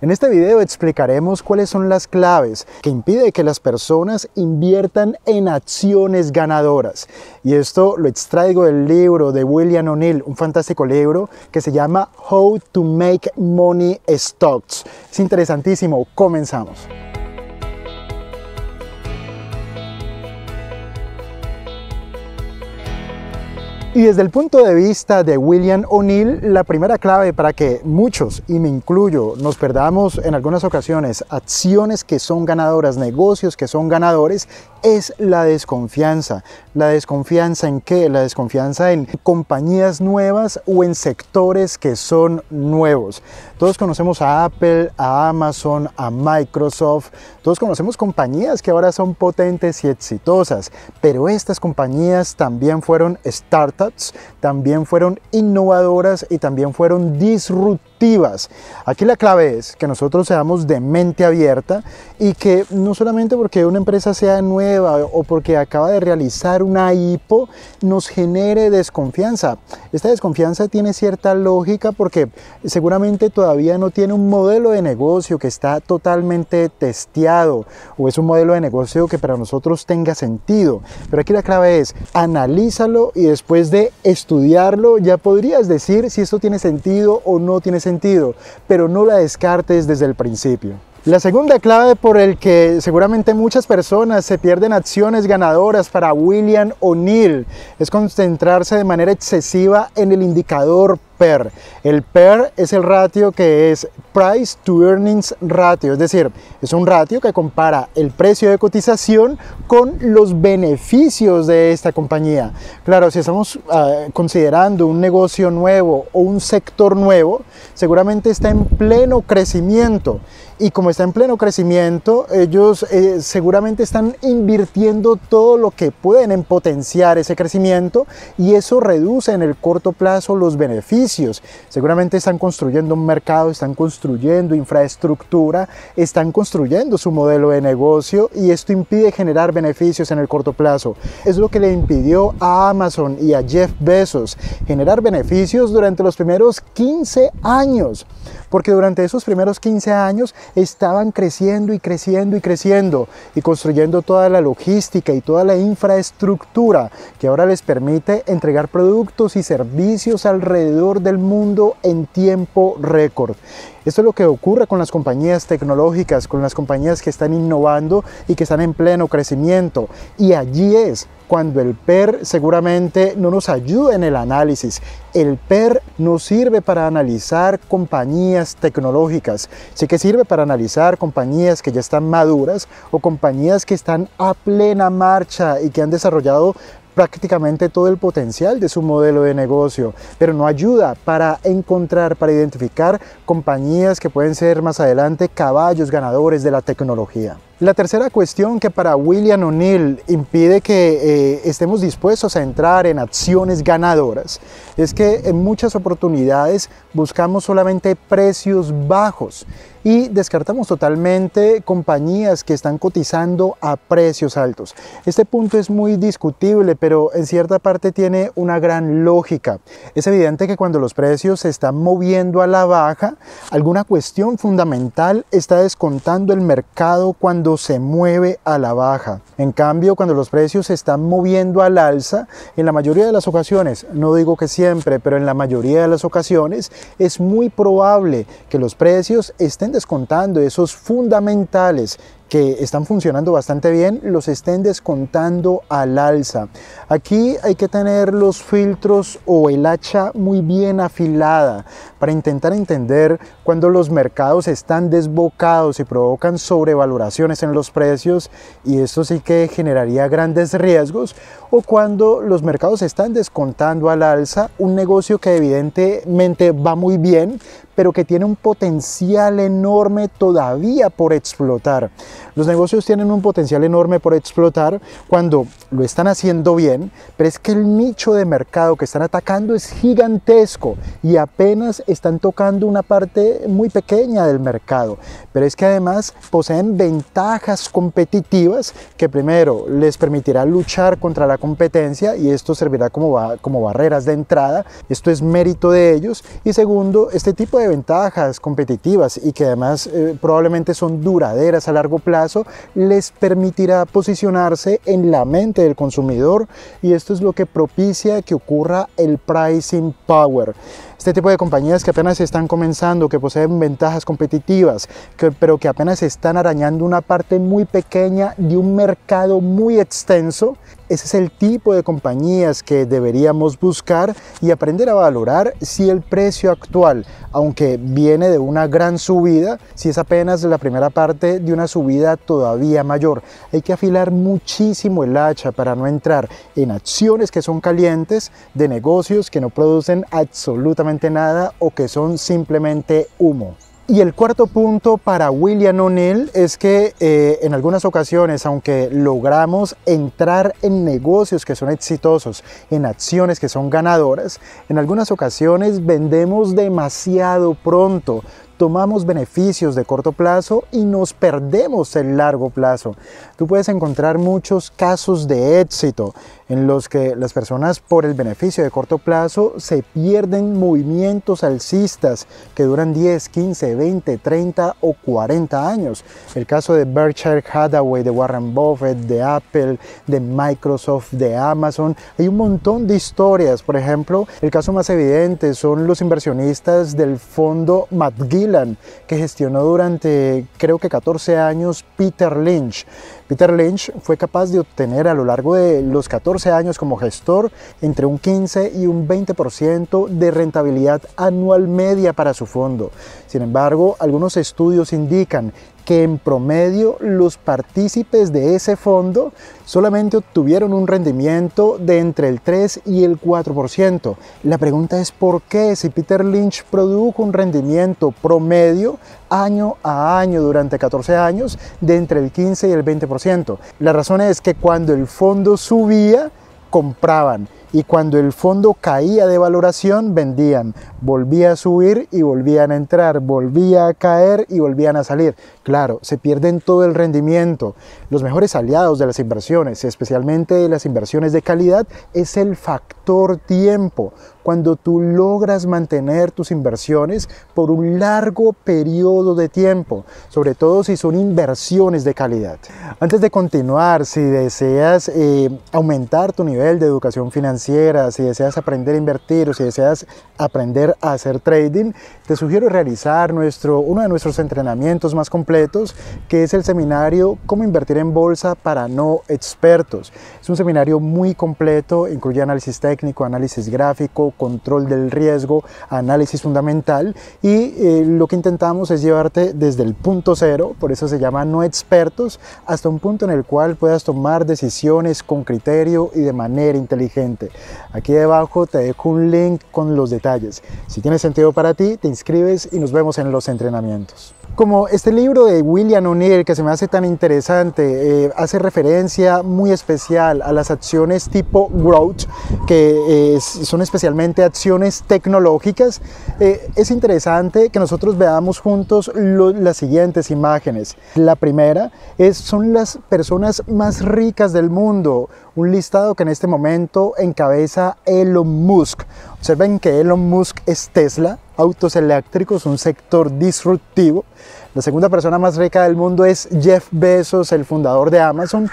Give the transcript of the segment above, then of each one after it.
En este video explicaremos cuáles son las claves que impiden que las personas inviertan en acciones ganadoras. Y esto lo extraigo del libro de William O'Neil, un fantástico libro que se llama How to Make Money in Stocks. Es interesantísimo, comenzamos. Y desde el punto de vista de William O'Neil, la primera clave para que muchos, y me incluyo, nos perdamos en algunas ocasiones acciones que son ganadoras, negocios que son ganadores, es la desconfianza. ¿La desconfianza en qué? La desconfianza en compañías nuevas o en sectores que son nuevos. Todos conocemos a Apple, a Amazon, a Microsoft. Todos conocemos compañías que ahora son potentes y exitosas, pero estas compañías también fueron startups, también fueron innovadoras y también fueron disruptivas. Aquí la clave es que nosotros seamos de mente abierta y que no solamente porque una empresa sea nueva o porque acaba de realizar una IPO nos genere desconfianza. Esta desconfianza tiene cierta lógica porque seguramente todavía no tiene un modelo de negocio que está totalmente testeado o es un modelo de negocio que para nosotros tenga sentido. Pero aquí la clave es analízalo y después de estudiarlo ya podrías decir si esto tiene sentido o no tiene sentido, pero no la descartes desde el principio. La segunda clave por el que seguramente muchas personas se pierden acciones ganadoras para William O'Neil es concentrarse de manera excesiva en el indicador PER. El PER es el ratio que es Price to Earnings Ratio, es decir, es un ratio que compara el precio de cotización con los beneficios de esta compañía. Claro, si estamos considerando un negocio nuevo o un sector nuevo, seguramente está en pleno crecimiento y como está en pleno crecimiento, ellos seguramente están invirtiendo todo lo que pueden en potenciar ese crecimiento y eso reduce en el corto plazo los beneficios. Seguramente están construyendo un mercado, están construyendo infraestructura, están construyendo su modelo de negocio y esto impide generar beneficios en el corto plazo. Es lo que le impidió a Amazon y a Jeff Bezos generar beneficios durante los primeros 15 años, porque durante esos primeros 15 años estaban creciendo y creciendo y creciendo y construyendo toda la logística y toda la infraestructura que ahora les permite entregar productos y servicios alrededor del mundo en tiempo récord. Esto es lo que ocurre con las compañías tecnológicas, con las compañías que están innovando y que están en pleno crecimiento. Y allí es cuando el PER seguramente no nos ayuda en el análisis. El PER no sirve para analizar compañías tecnológicas, sí que sirve para analizar compañías que ya están maduras o compañías que están a plena marcha y que han desarrollado prácticamente todo el potencial de su modelo de negocio, pero no ayuda para encontrar, para identificar compañías que pueden ser más adelante caballos ganadores de la tecnología. La tercera cuestión que para William O'Neil impide que estemos dispuestos a entrar en acciones ganadoras es que en muchas oportunidades buscamos solamente precios bajos y descartamos totalmente compañías que están cotizando a precios altos. Este punto es muy discutible, pero en cierta parte tiene una gran lógica. Es evidente que cuando los precios se están moviendo a la baja, alguna cuestión fundamental está descontando el mercado cuando se mueve a la baja. En cambio, cuando los precios se están moviendo al alza, en la mayoría de las ocasiones, no digo que siempre, pero en la mayoría de las ocasiones es muy probable que los precios estén descontando esos fundamentales que están funcionando bastante bien, los estén descontando al alza. Aquí hay que tener los filtros o el hacha muy bien afilada para intentar entender cuando los mercados están desbocados y provocan sobrevaloraciones en los precios, y esto sí que generaría grandes riesgos, o cuando los mercados están descontando al alza un negocio que evidentemente va muy bien, pero que tiene un potencial enorme todavía por explotar. Los negocios tienen un potencial enorme por explotar cuando lo están haciendo bien, pero es que el nicho de mercado que están atacando es gigantesco y apenas están tocando una parte muy pequeña del mercado. Pero es que además poseen ventajas competitivas que primero les permitirá luchar contra la competencia y esto servirá como barreras de entrada. Esto es mérito de ellos. Y segundo, este tipo de de ventajas competitivas y que además probablemente son duraderas a largo plazo, les permitirá posicionarse en la mente del consumidor, y esto es lo que propicia que ocurra el pricing power. Este tipo de compañías que apenas están comenzando, que poseen ventajas competitivas, pero que apenas están arañando una parte muy pequeña de un mercado muy extenso, ese es el tipo de compañías que deberíamos buscar y aprender a valorar si el precio actual, aunque viene de una gran subida, si es apenas la primera parte de una subida todavía mayor. Hay que afilar muchísimo el hacha para no entrar en acciones que son calientes, de negocios que no producen absolutamente nada o que son simplemente humo. Y el cuarto punto para William O'Neil es que en algunas ocasiones, aunque logramos entrar en negocios que son exitosos, en acciones que son ganadoras, en algunas ocasiones vendemos demasiado pronto, tomamos beneficios de corto plazo y nos perdemos el largo plazo. Tú puedes encontrar muchos casos de éxito en los que las personas por el beneficio de corto plazo se pierden movimientos alcistas que duran 10, 15, 20, 30 o 40 años. El caso de Berkshire Hathaway, de Warren Buffett, de Apple, de Microsoft, de Amazon. Hay un montón de historias. Por ejemplo, el caso más evidente son los inversionistas del fondo McGill, que gestionó durante creo que 14 años Peter Lynch. Peter Lynch fue capaz de obtener a lo largo de los 14 años como gestor entre un 15 y un 20% de rentabilidad anual media para su fondo. Sin embargo, algunos estudios indican que en promedio los partícipes de ese fondo solamente obtuvieron un rendimiento de entre el 3 y el 4%. La pregunta es ¿por qué? Si Peter Lynch produjo un rendimiento promedio año a año durante 14 años de entre el 15 y el 20%. La razón es que cuando el fondo subía, compraban, y cuando el fondo caía de valoración, vendían. Volvía a subir y volvían a entrar, volvía a caer y volvían a salir. Claro, se pierden todo el rendimiento. Los mejores aliados de las inversiones, especialmente de las inversiones de calidad, es el factor tiempo. Cuando tú logras mantener tus inversiones por un largo periodo de tiempo, sobre todo si son inversiones de calidad. Antes de continuar, si deseas aumentar tu nivel de educación financiera, si deseas aprender a invertir o si deseas aprender a hacer trading, te sugiero realizar uno de nuestros entrenamientos más completos, que es el seminario Cómo invertir en bolsa para no expertos. Es un seminario muy completo, incluye análisis técnico, análisis gráfico, control del riesgo, análisis fundamental, y lo que intentamos es llevarte desde el punto cero, por eso se llama no expertos, hasta un punto en el cual puedas tomar decisiones con criterio y de manera inteligente. Aquí debajo te dejo un link con los detalles. Si tiene sentido para ti, te inscribes y nos vemos en los entrenamientos. Como este libro de William O'Neil, que se me hace tan interesante, hace referencia muy especial a las acciones tipo growth, que son especialmente acciones tecnológicas, es interesante que nosotros veamos juntos las siguientes imágenes. La primera son las personas más ricas del mundo, un listado que en este momento encabeza Elon Musk. Observen que Elon Musk es Tesla, autos eléctricos, un sector disruptivo. La segunda persona más rica del mundo es Jeff Bezos, el fundador de Amazon.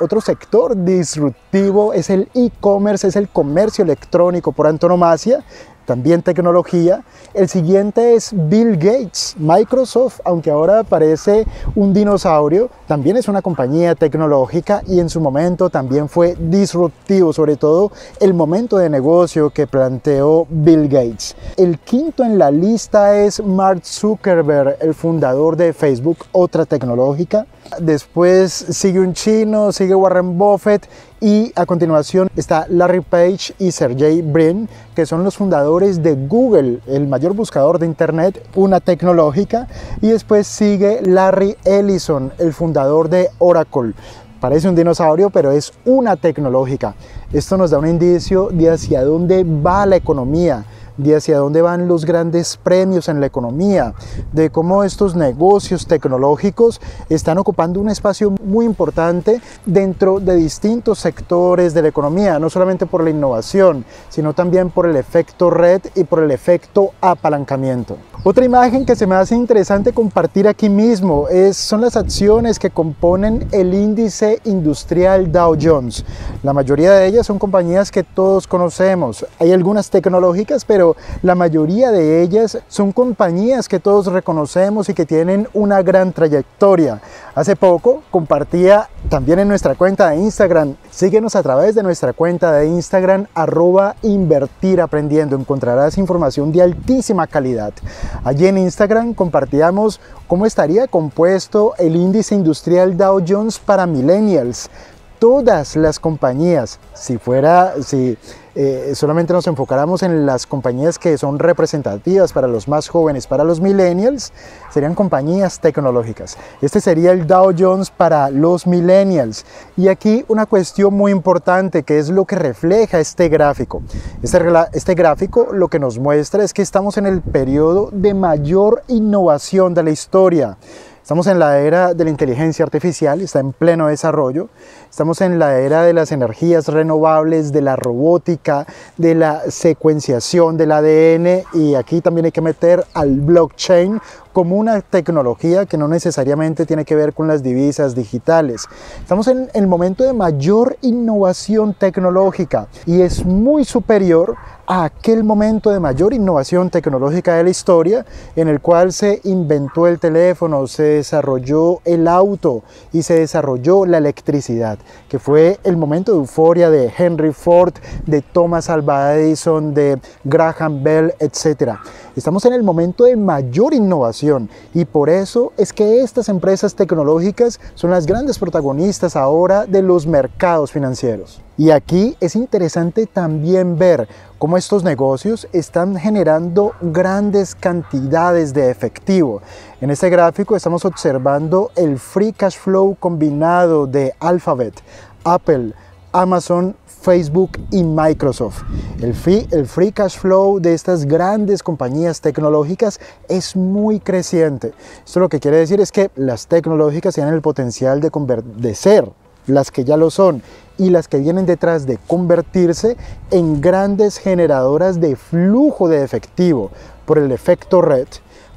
Otro sector disruptivo es el e-commerce, es el comercio electrónico por antonomasia, también tecnología. El siguiente es Bill Gates, Microsoft, aunque ahora parece un dinosaurio, también es una compañía tecnológica y en su momento también fue disruptivo, sobre todo el momento de negocio que planteó Bill Gates. El quinto en la lista es Mark Zuckerberg, el fundador de Facebook, otra tecnológica. Después sigue un chino, sigue Warren Buffett, y a continuación está Larry Page y Sergey Brin, que son los fundadores de Google, el mayor buscador de internet, una tecnológica. Y después sigue Larry Ellison, el fundador de Oracle. Parece un dinosaurio, pero es una tecnológica. Esto nos da un indicio de hacia dónde va la economía. de hacia dónde van los grandes premios en la economía, de cómo estos negocios tecnológicos están ocupando un espacio muy importante dentro de distintos sectores de la economía, no solamente por la innovación, sino también por el efecto red y por el efecto apalancamiento. Otra imagen que se me hace interesante compartir aquí mismo son las acciones que componen el índice industrial Dow Jones. La mayoría de ellas son compañías que todos conocemos. Hay algunas tecnológicas, pero la mayoría de ellas son compañías que todos reconocemos y que tienen una gran trayectoria. Hace poco compartía también en nuestra cuenta de Instagram. Síguenos a través de nuestra cuenta de Instagram @invertiraprendiendo. Encontrarás información de altísima calidad. Allí en Instagram compartíamos cómo estaría compuesto el índice industrial Dow Jones para millennials. Todas las compañías, si solamente nos enfocáramos en las compañías que son representativas para los más jóvenes, para los millennials, serían compañías tecnológicas. Este sería el Dow Jones para los millennials. Y aquí una cuestión muy importante, que es lo que refleja este gráfico. Este gráfico lo que nos muestra es que estamos en el periodo de mayor innovación de la historia. Estamos en la era de la inteligencia artificial, está en pleno desarrollo. Estamos en la era de las energías renovables, de la robótica, de la secuenciación del ADN, y aquí también hay que meter al blockchain como una tecnología que no necesariamente tiene que ver con las divisas digitales. Estamos en el momento de mayor innovación tecnológica y es muy superior a aquel momento de mayor innovación tecnológica de la historia, en el cual se inventó el teléfono, se desarrolló el auto y se desarrolló la electricidad, que fue el momento de euforia de Henry Ford, de Thomas Alva Edison, de Graham Bell, etc. Estamos en el momento de mayor innovación y por eso es que estas empresas tecnológicas son las grandes protagonistas ahora de los mercados financieros. Y aquí es interesante también ver cómo estos negocios están generando grandes cantidades de efectivo. En este gráfico estamos observando el free cash flow combinado de Alphabet, Apple, Amazon, Facebook y Microsoft. El free cash flow de estas grandes compañías tecnológicas es muy creciente. Esto lo que quiere decir es que las tecnológicas tienen el potencial de ser las que ya lo son y las que vienen detrás de convertirse en grandes generadoras de flujo de efectivo por el efecto red,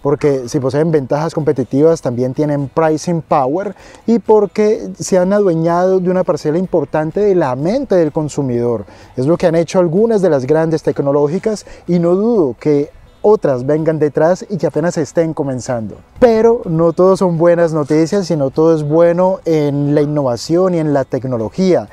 porque si poseen ventajas competitivas también tienen pricing power y porque se han adueñado de una parcela importante de la mente del consumidor. Es lo que han hecho algunas de las grandes tecnológicas y no dudo que otras vengan detrás y que apenas estén comenzando. Pero no todo son buenas noticias, sino todo es bueno en la innovación y en la tecnología.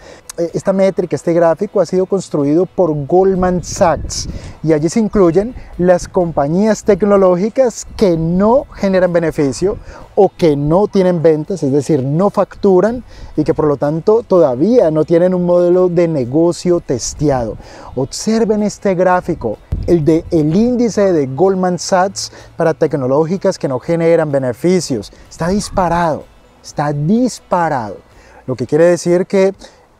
Esta métrica, este gráfico ha sido construido por Goldman Sachs y allí se incluyen las compañías tecnológicas que no generan beneficio o que no tienen ventas, es decir, no facturan y que por lo tanto todavía no tienen un modelo de negocio testeado. Observen este gráfico, el de el índice de Goldman Sachs para tecnológicas que no generan beneficios. Está disparado, está disparado. Lo que quiere decir que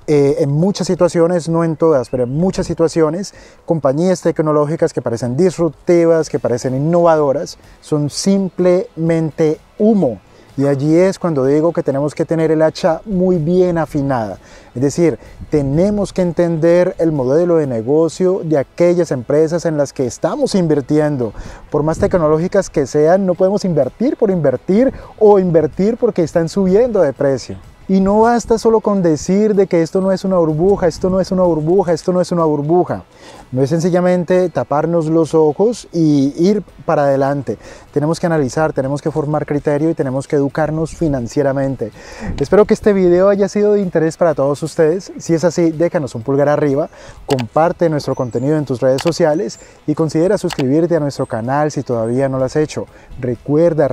en muchas situaciones, no en todas, pero en muchas situaciones, compañías tecnológicas que parecen disruptivas, que parecen innovadoras, son simplemente humo. Y allí es cuando digo que tenemos que tener el hacha muy bien afinada. Es decir, tenemos que entender el modelo de negocio de aquellas empresas en las que estamos invirtiendo. Por más tecnológicas que sean, no podemos invertir por invertir o invertir porque están subiendo de precio. Y no basta solo con decir de que esto no es una burbuja, esto no es una burbuja, esto no es una burbuja. No es sencillamente taparnos los ojos y ir para adelante. Tenemos que analizar, tenemos que formar criterio y tenemos que educarnos financieramente. Espero que este video haya sido de interés para todos ustedes. Si es así, déjanos un pulgar arriba, comparte nuestro contenido en tus redes sociales y considera suscribirte a nuestro canal si todavía no lo has hecho. Recuerda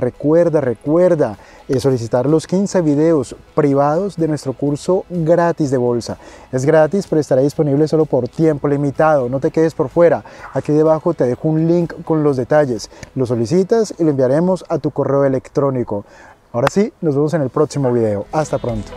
solicitar los 15 videos privados de nuestro curso gratis de bolsa. Es gratis, pero estará disponible solo por tiempo limitado. No te quedes por fuera. Aquí debajo te dejo un link con los detalles. Lo solicitas y lo enviaremos a tu correo electrónico. Ahora sí, nos vemos en el próximo video. Hasta pronto.